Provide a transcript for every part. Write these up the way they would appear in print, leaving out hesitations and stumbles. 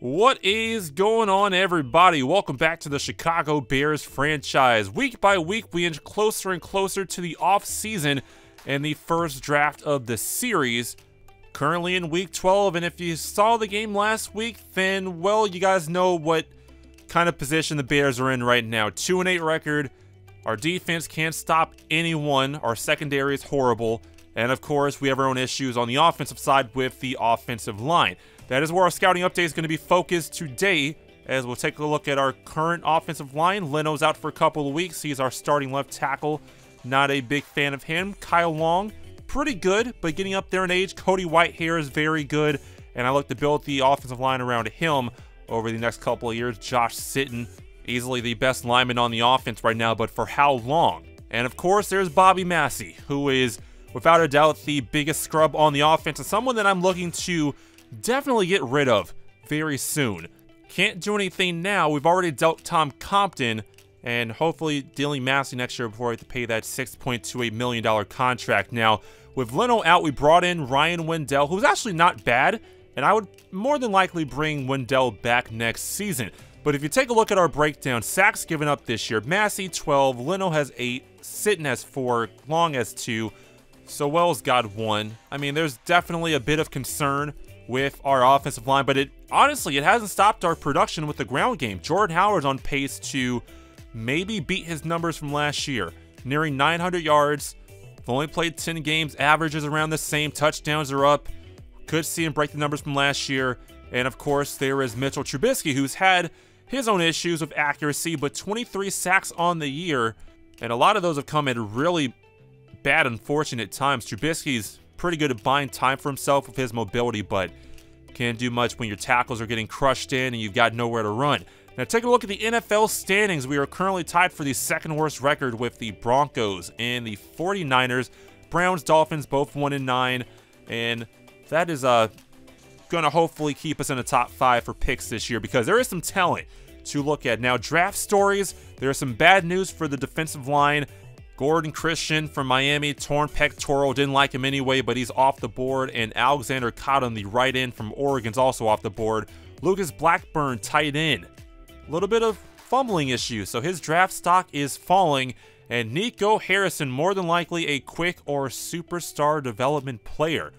What is going on, everybody? Welcome back to the Chicago Bears franchise. Week by week, we inch closer and closer to the offseason and the first draft of the series. Currently in week 12, and if you saw the game last week, then, well, you guys know what kind of position the Bears are in right now. 2-8 record. Our defense can't stop anyone. Our secondary is horrible. And of course, we have our own issues on the offensive side with the offensive line. That is where our scouting update is going to be focused today, as we'll take a look at our current offensive line. Leno's out for a couple of weeks. He's our starting left tackle. Not a big fan of him. Kyle Long, pretty good, but getting up there in age. Cody Whitehair is very good, and I look to build the offensive line around him over the next couple of years. Josh Sitton, easily the best lineman on the offense right now, but for how long? And of course, there's Bobby Massey, who is without a doubt the biggest scrub on the offense, and someone that I'm looking to definitely get rid of very soon. Can't do anything now. We've already dealt Tom Compton, and hopefully dealing Massey next year before we have to pay that $6.28 million contract. Now, with Leno out, we brought in Ryan Wendell, who's actually not bad, and I would more than likely bring Wendell back next season. But if you take a look at our breakdown, sacks given up this year, Massey 12, Leno has 8, Sitton has 4, Long has 2, Sowell's got 1. I mean, there's definitely a bit of concern with our offensive line, but honestly, it hasn't stopped our production with the ground game. Jordan Howard's on pace to maybe beat his numbers from last year, nearing 900 yards. They've only played 10 games, averages around the same, touchdowns are up. Could see him break the numbers from last year. And of course, there is Mitchell Trubisky, who's had his own issues with accuracy, but 23 sacks on the year, and a lot of those have come at really bad, unfortunate times. Trubisky's pretty good at buying time for himself with his mobility, but can't do much when your tackles are getting crushed in and you've got nowhere to run. Now take a look at the NFL standings. We are currently tied for the second worst record with the Broncos and the 49ers. Browns, Dolphins, both 1-9, and that is gonna hopefully keep us in the top 5 for picks this year, because there is some talent to look at. Now, draft stories, there's some bad news for the defensive line. Gordon Christian from Miami, torn pectoral, didn't like him anyway, but he's off the board. And Alexander Cotton, the right end from Oregon's also off the board. Lucas Blackburn, tight end, a little bit of fumbling issue, so his draft stock is falling. And Nico Harrison, more than likely a quick or superstar development player,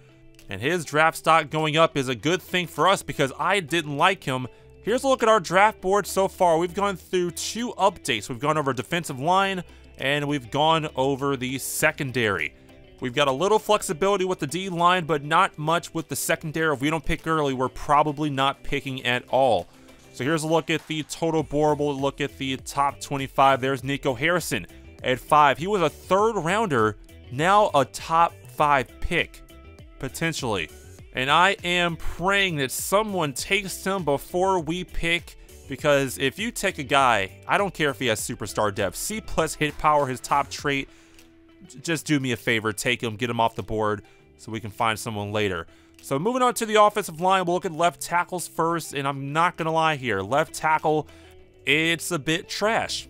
and his draft stock going up is a good thing for us because I didn't like him. Here's a look at our draft board so far. We've gone through 2 updates. We've gone over defensive line, and we've gone over the secondary. We've got a little flexibility with the D-line, but not much with the secondary. If we don't pick early, we're probably not picking at all. So here's a look at the total board. We'll look at the top 25. There's Nico Harrison at 5. He was a 3rd rounder, now a top 5 pick, potentially. And I am praying that someone takes him before we pick, because if you take a guy, I don't care if he has superstar depth, C+ hit power, his top trait, just do me a favor, take him, get him off the board so we can find someone later. So moving on to the offensive line, we'll look at left tackles first, and I'm not gonna lie here, left tackle, it's a bit trash.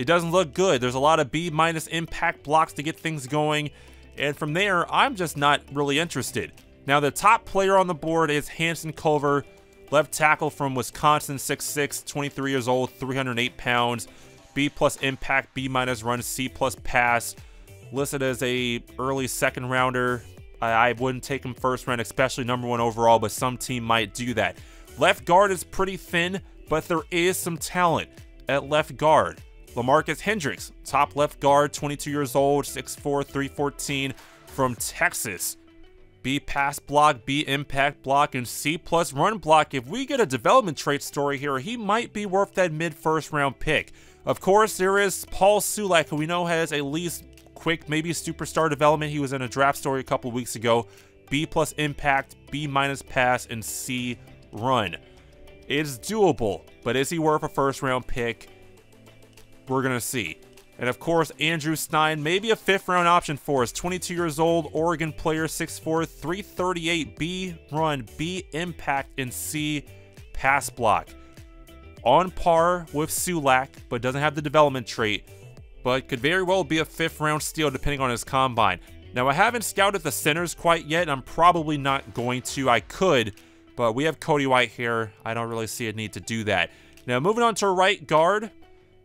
It doesn't look good. There's a lot of B- impact blocks to get things going, and from there, I'm just not really interested. Now the top player on the board is Hanson Culver, left tackle from Wisconsin, 6'6", 23 years old, 308 pounds, B+ impact, B- run, C+ pass. Listed as a early 2nd rounder. I wouldn't take him 1st round, especially number 1 overall, but some team might do that. Left guard is pretty thin, but there is some talent at left guard. LaMarcus Hendricks, top left guard, 22 years old, 6'4", 314, from Texas. B pass block, B impact block, and C+ run block. If we get a development trait story here, he might be worth that mid-1st round pick. Of course, there is Paul Sulak, who we know has at least quick, maybe superstar development. He was in a draft story a couple weeks ago. B+ impact, B- pass, and C run. It's doable, but is he worth a 1st round pick? We're gonna see. And of course, Andrew Snyder, maybe a 5th round option for us. 22 years old, Oregon player, 6'4", 338, B run, B impact, and C pass block. On par with Sulak, but doesn't have the development trait, but could very well be a 5th round steal depending on his combine. Now I haven't scouted the centers quite yet, and I'm probably not going to. I could, But we have Cody White here. I don't really see a need to do that. Now, moving on to right guard.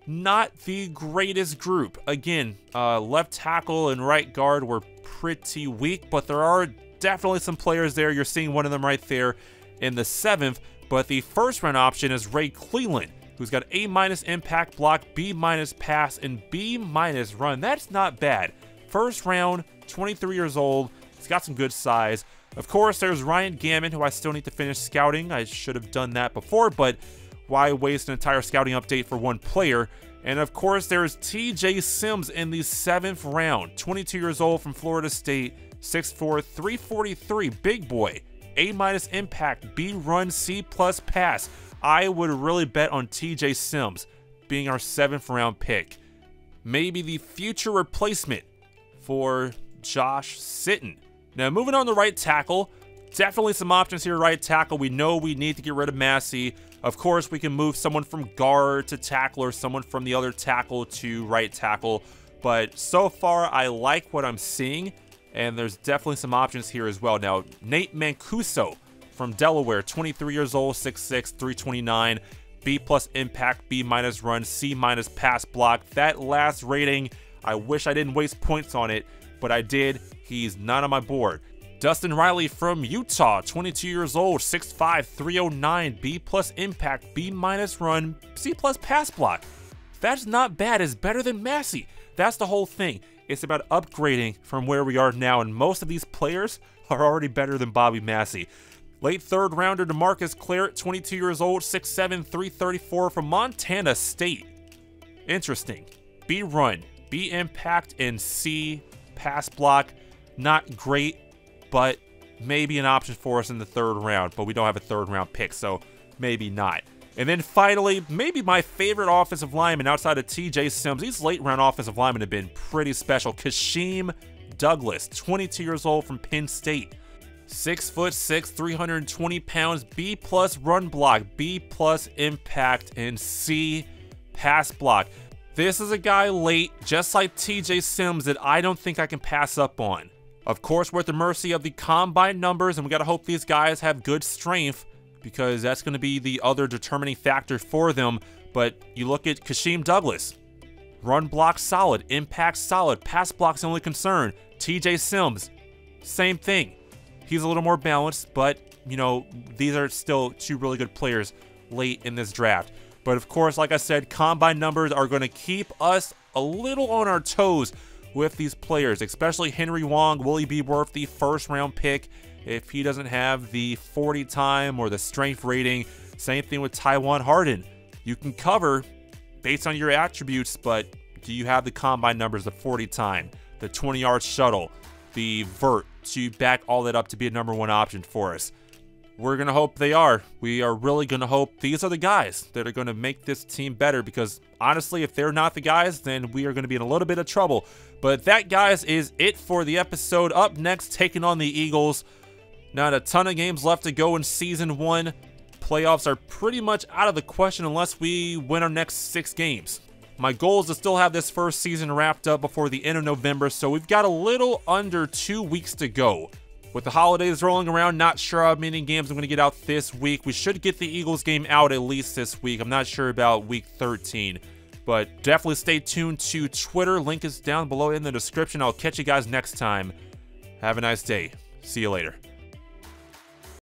Not the greatest group. Again, left tackle and right guard were pretty weak, but there are definitely some players there. You're seeing one of them right there in the 7th. But the first round option is Ray Cleland, who's got A- impact block, B- pass, and B- run. That's not bad. First round, 23 years old. He's got some good size. Of course, there's Ryan Gammon, who I still need to finish scouting. I should have done that before, but why waste an entire scouting update for one player? And of course, there's TJ Sims in the 7th round. 22 years old from Florida State, 6'4", 343, big boy. A- impact, B run, C+ pass. I would really bet on TJ Sims being our 7th round pick. Maybe the future replacement for Josh Sitton. Now, moving on to right tackle. Definitely some options here, right tackle. We know we need to get rid of Massey. Of course, we can move someone from guard to tackle or someone from the other tackle to right tackle. But so far, I like what I'm seeing, and there's definitely some options here as well. Now, Nate Mancuso from Delaware, 23 years old, 6'6", 329, B+ impact, B- run, C- pass block. That last rating, I wish I didn't waste points on it, but I did. He's not on my board. Dustin Riley from Utah, 22 years old, 6'5", 309, B+ impact, B- run, C+ pass block. That's not bad. It's better than Massey. That's the whole thing. It's about upgrading from where we are now, and most of these players are already better than Bobby Massey. Late 3rd rounder DeMarcus Claret, 22 years old, 6'7", 334 from Montana State. Interesting. B run, B impact, and C pass block. Not great, but maybe an option for us in the 3rd round. But we don't have a 3rd round pick, so maybe not. And then finally, maybe my favorite offensive lineman outside of TJ Sims. These late round offensive linemen have been pretty special. Kashim Douglas, 22 years old from Penn State. 6'6", 320 pounds, B+ run block, B+ impact, and C pass block. This is a guy late, just like TJ Sims, that I don't think I can pass up on. Of course, we're at the mercy of the combine numbers, and we got to hope these guys have good strength, because that's going to be the other determining factor for them. But you look at Kashim Douglas. Run block solid, impact solid, pass block's the only concern. TJ Sims, same thing. He's a little more balanced, but, you know, these are still two really good players late in this draft. But of course, like I said, combine numbers are going to keep us a little on our toes with these players, especially Henry Wong. Will he be worth the 1st round pick if he doesn't have the 40 time or the strength rating? Same thing with Taiwan Harden. You can cover based on your attributes, but do you have the combine numbers, the 40 time, the 20-yard shuttle, the vert, to back all that up to be a number 1 option for us? We're going to hope they are. We are really going to hope these are the guys that are going to make this team better, because honestly, if they're not the guys, then we are going to be in a little bit of trouble. But that, guys, is it for the episode. Up next, taking on the Eagles. Not a ton of games left to go in Season 1. Playoffs are pretty much out of the question unless we win our next 6 games. My goal is to still have this first season wrapped up before the end of November, so we've got a little under 2 weeks to go. With the holidays rolling around, not sure how many games I'm going to get out this week. We should get the Eagles game out at least this week. I'm not sure about week 13, but definitely stay tuned to Twitter. Link is down below in the description. I'll catch you guys next time. Have a nice day. See you later.